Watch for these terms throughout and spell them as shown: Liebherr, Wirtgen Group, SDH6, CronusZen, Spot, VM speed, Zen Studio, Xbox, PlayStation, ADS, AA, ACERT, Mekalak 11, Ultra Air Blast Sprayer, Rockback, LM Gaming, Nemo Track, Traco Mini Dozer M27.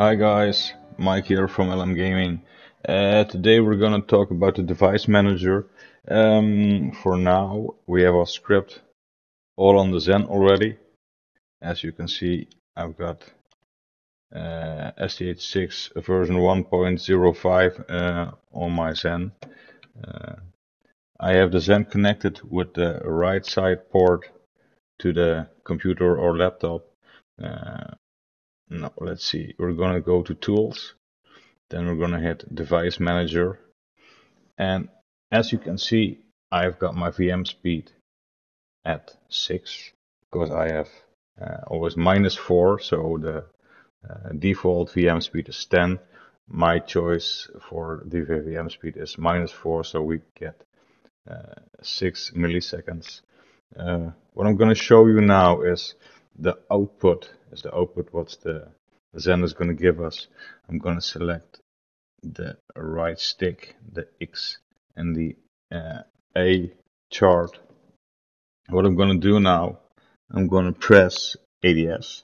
Hi guys, Mike here from LM Gaming. Today we're gonna talk about the device manager. For now we have our script all on the Zen already. As you can see, I've got SDH6 version 1.05 on my Zen. I have the Zen connected with the right side port to the computer or laptop. Now let's see, we're gonna go to tools, then we're gonna hit device manager, and as you can see I've got my VM speed at 6 because I have always -4, so the default VM speed is 10. My choice for the VM speed is -4, so we get 6 milliseconds. What I'm gonna show you now is the output. Is the output what the Zen is going to give us. I'm going to select the right stick, the X and the A chart. What I'm going to do now, I'm going to press ADS,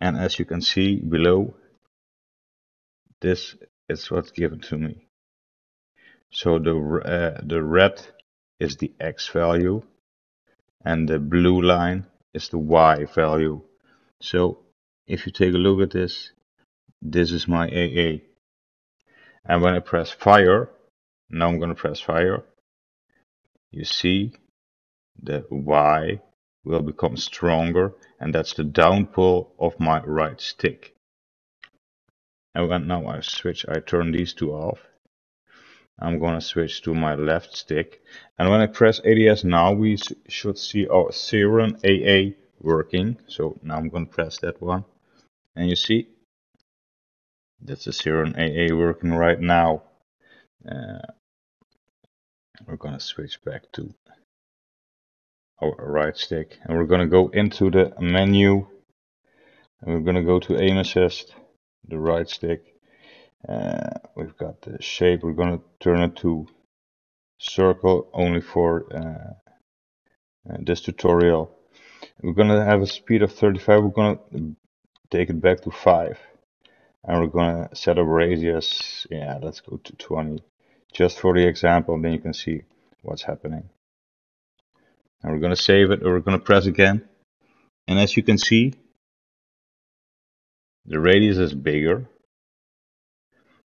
and as you can see below, this is what's given to me. So the red is the X value and the blue line is the Y value. So if you take a look at this is my AA, and when I press fire, now I'm going to press fire, you see the Y will become stronger, and that's the down pull of my right stick. And when now I switch, I turn these two off, I'm going to switch to my left stick, and when I press ADS now we should see our Xeron AA working. So now I'm going to press that one, and you see that's the Xeron AA working right now. We're going to switch back to our right stick, and we're going to go into the menu, and we're going to go to aim assist, the right stick. We've got the shape, we're going to turn it to circle only for this tutorial. We're going to have a speed of 35, we're going to take it back to 5, and we're going to set up radius, yeah, let's go to 20 just for the example, then you can see what's happening. And we're going to save it, or we're going to press again, and as you can see the radius is bigger,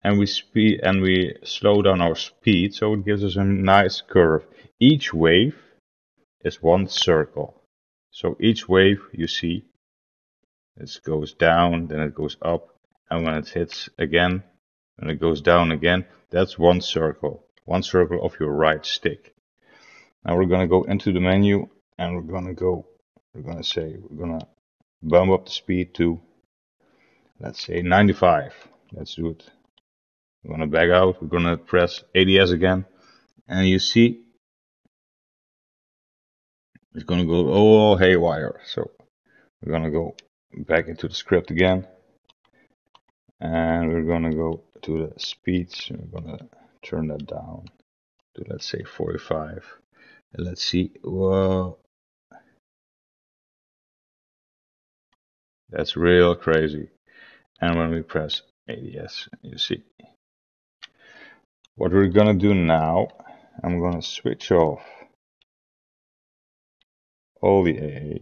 and we slow down our speed, so it gives us a nice curve. Each wave is one circle. So each wave, you see, it goes down, then it goes up, and when it hits again, when it goes down again, that's one circle of your right stick. Now we're gonna go into the menu, and we're gonna bump up the speed to, let's say, 95. Let's do it. We're gonna back out, we're gonna press ADS again, and you see it's going to go all haywire. So we're going to go back into the script again, and we're going to go to the speeds, we're going to turn that down to, let's say, 45, and let's see. Whoa, that's real crazy. And when we press ADS, you see what we're going to do now. I'm going to switch off all the AA,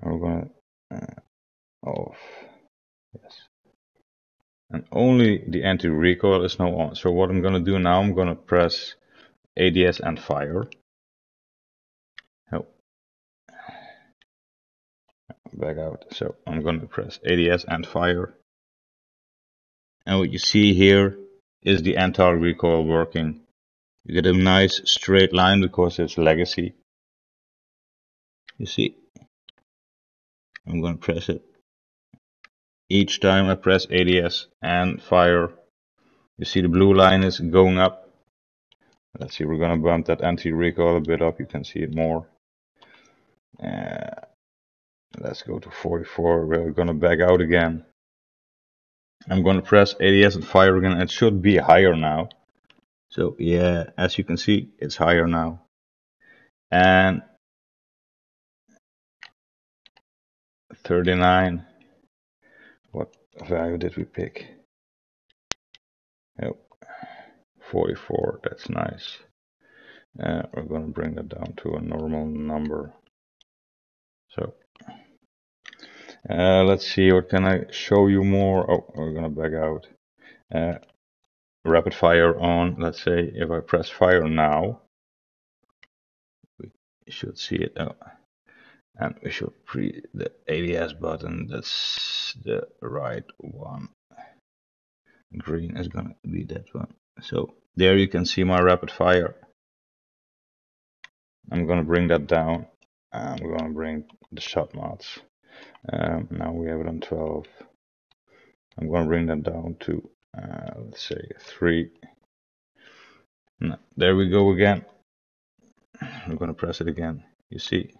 and we're gonna off, yes, and only the anti-recoil is now on. So what I'm gonna do now, I'm gonna press ADS and fire. Oh, back out. So I'm gonna press ADS and fire, and what you see here is the anti-recoil working. You get a nice straight line because it's legacy. You see, I'm going to press it. Each time I press ADS and fire, you see the blue line is going up. Let's see, we're going to bump that anti-recoil a bit up, you can see it more. Let's go to 44, we're going to back out again. I'm going to press ADS and fire again, it should be higher now. So yeah, as you can see, it's higher now. And 39. What value did we pick? Oh, 44, that's nice. We're going to bring that down to a normal number. So let's see, what can I show you more? Oh, we're going to back out. Rapid fire on, let's say if I press fire now, we should see it. Oh. And we should press the ADS button, that's the right one. Green is going to be that one. So there you can see my rapid fire. I'm going to bring that down. I'm going to bring the shot mods. Now we have it on 12. I'm going to bring that down to, let's say 3. No, there we go again. I'm going to press it again. You see?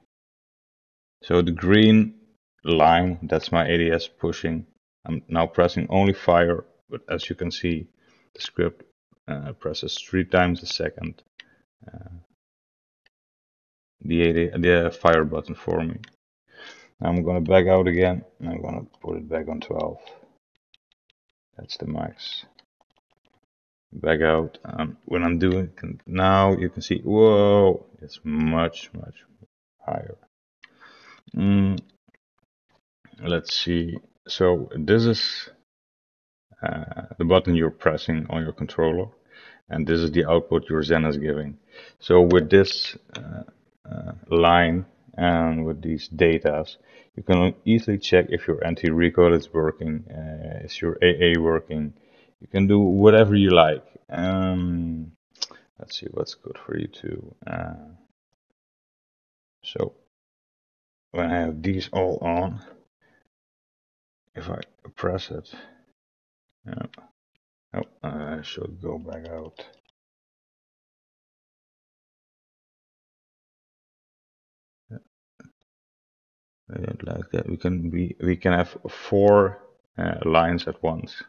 So the green line, that's my ADS pushing. I'm now pressing only fire, but as you can see, the script presses 3 times a second the fire button for me. I'm going to back out again, and I'm going to put it back on 12. That's the max. Back out. When I'm doing it now, you can see, whoa, it's much, much higher. Let's see, so this is the button you're pressing on your controller, and this is the output your Zen is giving. So with this line and with these datas, you can easily check if your anti-recoil is working, is your AA working. You can do whatever you like. Let's see what's good for you too. So when I have these all on, if I press it, oh, I should go back out. I don't like that. We can have 4 lines at once.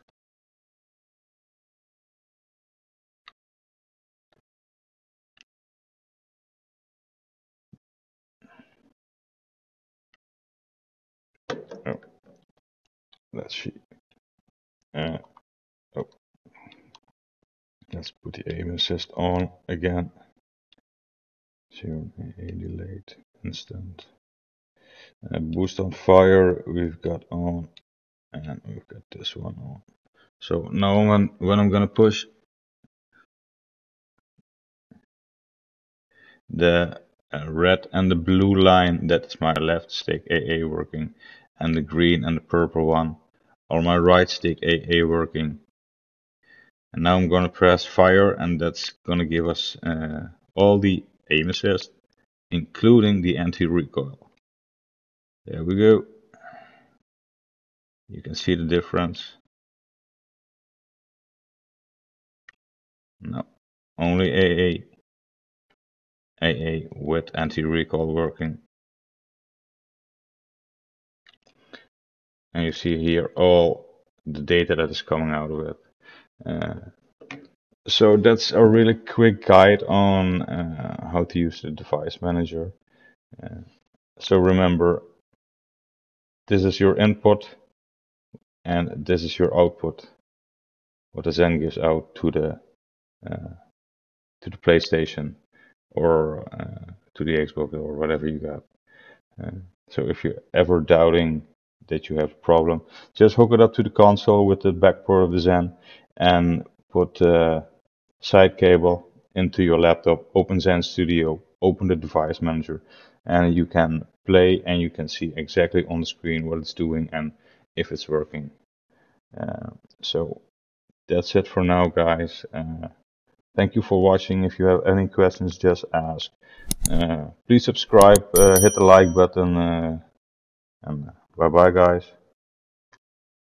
Oh, let's see. Oh, let's put the aim assist on again. Zero AA delayed instant. Boost on fire we've got on, and we've got this one on. So now when I'm gonna push, the red and the blue line, that's my left stick AA working, and the green and the purple one are my right stick AA working. And now I'm gonna press fire, and that's gonna give us all the aim assist, including the anti-recoil. There we go. You can see the difference. No, only AA. AA with anti-recoil working. And you see here all the data that is coming out of it. So that's a really quick guide on how to use the device manager. So remember, this is your input and this is your output, what the Zen gives out to the PlayStation or to the Xbox or whatever you got. So if you're ever doubting that you have a problem, just hook it up to the console with the back port of the Zen and put the side cable into your laptop, open Zen Studio, open the device manager, and you can play and you can see exactly on the screen what it's doing and if it's working. So that's it for now, guys. Thank you for watching. If you have any questions, just ask. Please subscribe, hit the like button, and bye-bye, guys.